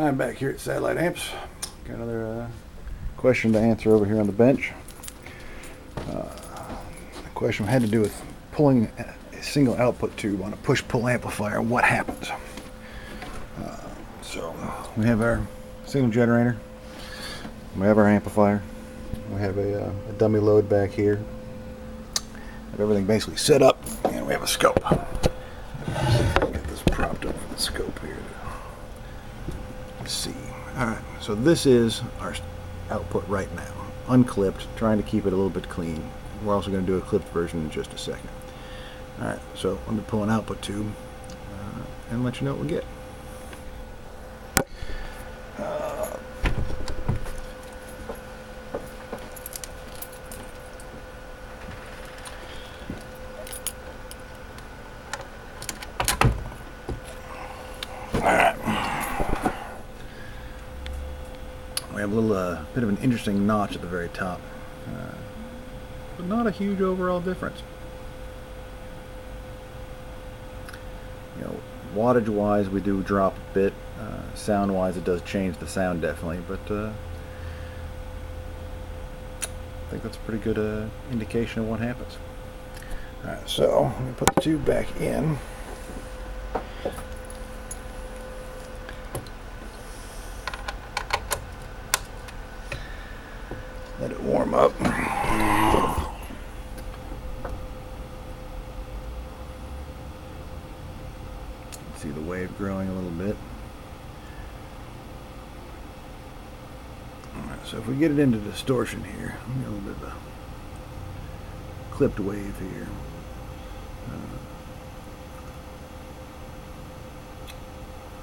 I'm back here at Satellite Amps. Got another question to answer over here on the bench. The question had to do with pulling a single output tube on a push-pull amplifier. What happens? So we have our signal generator. We have our amplifier. We have a dummy load back here. We have everything basically set up, and we have a scope. Get this propped up for the scope here. Let's see. All right, so this is our output right now, unclipped, trying to keep it a little bit clean. We're also going to do a clipped version in just a second. All right, so let me pull an output tube and let you know what we get. We have a little bit of an interesting notch at the very top, but not a huge overall difference. You know, wattage-wise, we do drop a bit. Sound-wise, it does change the sound definitely, but I think that's a pretty good indication of what happens. All right, so let me put the tube back in. Let it warm up. See the wave growing a little bit. Alright, so if we get it into distortion here, a little bit of a clipped wave here.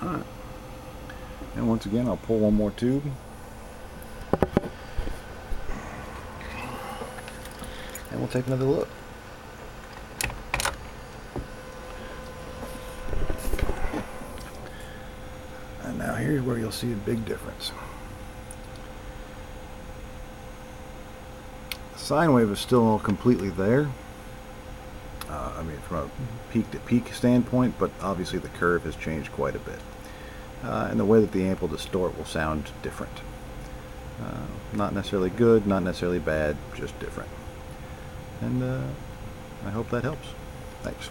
Alright. And once again, I'll pull one more tube. And we'll take another look. And now here's where you'll see a big difference. The sine wave is still completely there. I mean, from a peak-to-peak standpoint, but obviously the curve has changed quite a bit. And the way that the amp will distort will sound different. Not necessarily good, not necessarily bad, just different. And I hope that helps. Thanks.